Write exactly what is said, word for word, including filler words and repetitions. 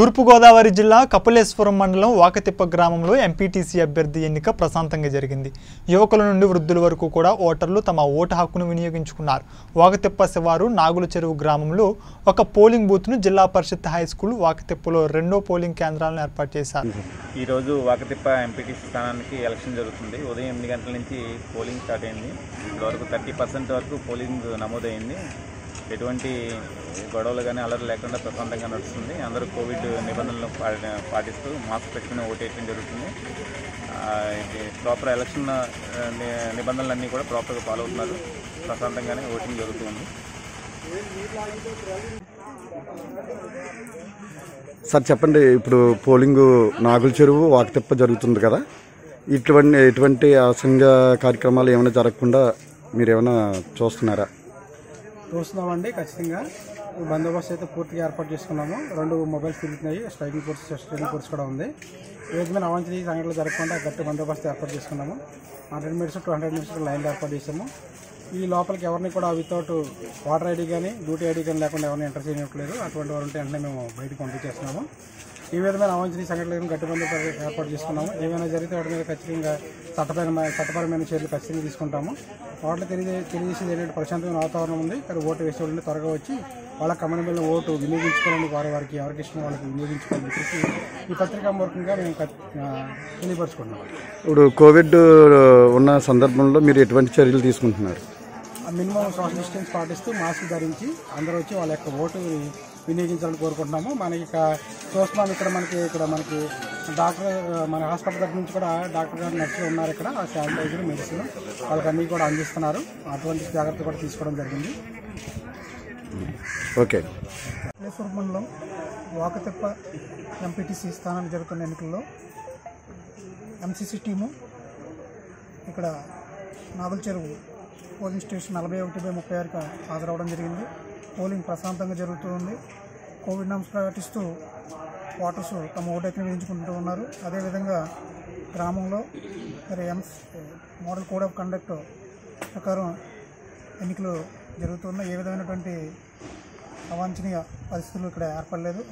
తూర్పు గోదావరి జిల్లా కపిలేశ్వరపురం మండలం వాకతిప్ప గ్రామంలో ఎంపీటీసీ అభ్యర్థి ఎన్నిక ప్రశాంతంగా జరిగింది. యువకుల నుండి వృద్ధుల వరకు కూడా ఓటర్లు తమ ఓటు హక్కును వినియోగించుకున్నారు. వాకతిప్ప శివారు నాగులచెరువు గ్రామంలో ఒక పోలింగ్ బూత్ను జిల్లా పరిషత్ హై స్కూల్ వాకతిప్పలో రెండో పోలింగ్ కేంద్రాలను ఏర్పాటు చేశారు. ఈరోజు వాకతిప్ప ఎంపీటీసీ స్థానానికి ఎలక్షన్ జరుగుతుంది. ఉదయం ఎనిమిది గంటల నుంచి పోలింగ్ స్టార్ట్ అయింది. ఇప్పటివరకు థర్టీ పర్సెంట్ వరకు పోలింగ్ నమోదైంది. ఎటువంటి గొడవలు కానీ అలర్లు లేకుండా ప్రశాంతంగా నడుస్తుంది. అందరూ కోవిడ్ నిబంధనలు పాటిస్తూ మాస్క్ పెట్టుకుని ఓటేయడం జరుగుతుంది. ప్రాపర్ ఎలక్షన్ నిబంధనలన్నీ కూడా ప్రాపర్గా ఫాలో అవుతున్నారు. ప్రశాంతంగానే ఓటింగ్ జరుగుతుంది. సార్ చెప్పండి, ఇప్పుడు పోలింగ్ నాగులచెరువు వాకతిప్ప జరుగుతుంది కదా, ఇటువంటి ఎటువంటి అసంఘ కార్యక్రమాలు ఏమైనా జరగకుండా మీరు ఏమైనా చూస్తున్నారా? చూస్తున్నామండి. ఖచ్చితంగా బందోబస్తు అయితే పూర్తిగా ఏర్పాటు చేసుకున్నాము. రెండు మొబైల్స్ తిరుగుతున్నాయి. స్ట్రైకింగ్ ఫోర్స్ స్ట్రైకింగ్ ఫోర్స్ కూడా ఉంది. ఏదైనా అవాంఛనీయ సంఘటనలు జరగకుండా గట్టి బందోబస్తు ఏర్పాటు చేసుకున్నాము. Hundred meters two hundred meters లైన్లు ఏర్పాటు చేసాము. ఈ లోపలికి ఎవరిని కూడా వితౌట్ వాటర్ ఐడి కానీ డ్యూటీ ఐడి కానీ లేకుండా ఎవరిని ఎంటర్ చేయనట్లేదు. అటువంటి వారు ఉంటే వెంటనే మేము బయటకు పంపిణీ చేస్తున్నాము. ఈ విధమైన అవాంఛనీయ సంఘటనలు గట్టి బందోబస్తు ఏర్పాటు చేసుకున్నాము. ఏమైనా జరిగితే వాటి మీద ఖచ్చితంగా చట్టపరమైన చట్టపరమైన చర్యలు ఖచ్చితంగా తీసుకుంటాము. ఓట్లు తెలియజే తెలియజేసేది ఏంటంటే ప్రశాంతమైన వాతావరణం ఉంది. కానీ ఓటు వేసే వాళ్ళని త్వరగా వచ్చి వాళ్ళ కమనబిల్లిన ఓటు వినియోగించుకోవాలని, వారి వారికి ఎవరికి ఇష్టం వాళ్ళకి వినియోగించుకోవాలని చెప్పేసి ఈ పత్రికా మూలకంగా మేము తెలియపరుచుకుంటున్నాం. ఇప్పుడు కోవిడ్ ఉన్న సందర్భంలో మీరు ఎటువంటి చర్యలు తీసుకుంటున్నారు? మినిమం సోషల్ డిస్టెన్స్ పాటిస్తూ మాస్క్ ధరించి అందరూ వచ్చి వాళ్ళ యొక్క ఓటు వినియోగించాలని కోరుకుంటున్నాము. మనకి చూస్తున్నాం, ఇక్కడ మనకి ఇక్కడ మనకి డాక్టర్ మన హాస్పిటల్ దగ్గర నుంచి కూడా డాక్టర్ గారు నర్సులు ఉన్నారు. ఇక్కడ శానిటైజర్ మెడిసిన్ వాళ్ళకన్నీ కూడా అందిస్తున్నారు. అటువంటి జాగ్రత్త కూడా తీసుకోవడం జరిగింది. ఓకే, కపిలేశ్వరపురం మండలం వాకతిప్ప ఎంపీటీసీ స్థానానికి జరుగుతున్న ఎన్నికల్లో ఎంసీసీ టీము ఇక్కడ నాగులచెరువు పోలింగ్ స్టేషన్ నలభై ఒకటి బై ముప్పై ఆరుగా హాజరవడం జరిగింది. పోలింగ్ ప్రశాంతంగా జరుగుతుంది. కోవిడ్ నామ్స్ ప్రకటిస్తూ ఓటర్స్ తమ ఓటైతే విధించుకుంటూ ఉన్నారు. అదేవిధంగా గ్రామంలో మరి ఎంస్ మోడల్ కోడ్ ఆఫ్ కండక్ట్ ప్రకారం ఎన్నికలు జరుగుతున్న ఏ విధమైనటువంటి అవాంఛనీయ పరిస్థితులు ఇక్కడ ఏర్పడలేదు.